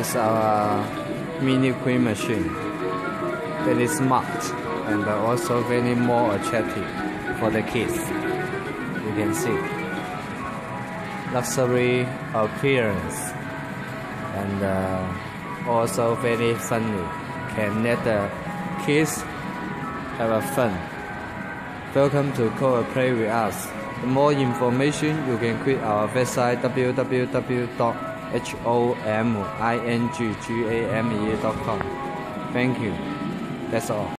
is our mini queen machine that is smart and also very more attractive for the kids. You can see luxury appearance and also very sunny, can let the kids have a fun. Welcome to Code and Play with us. For more information, you can click our website www.homingame.com. Thank you. That's all.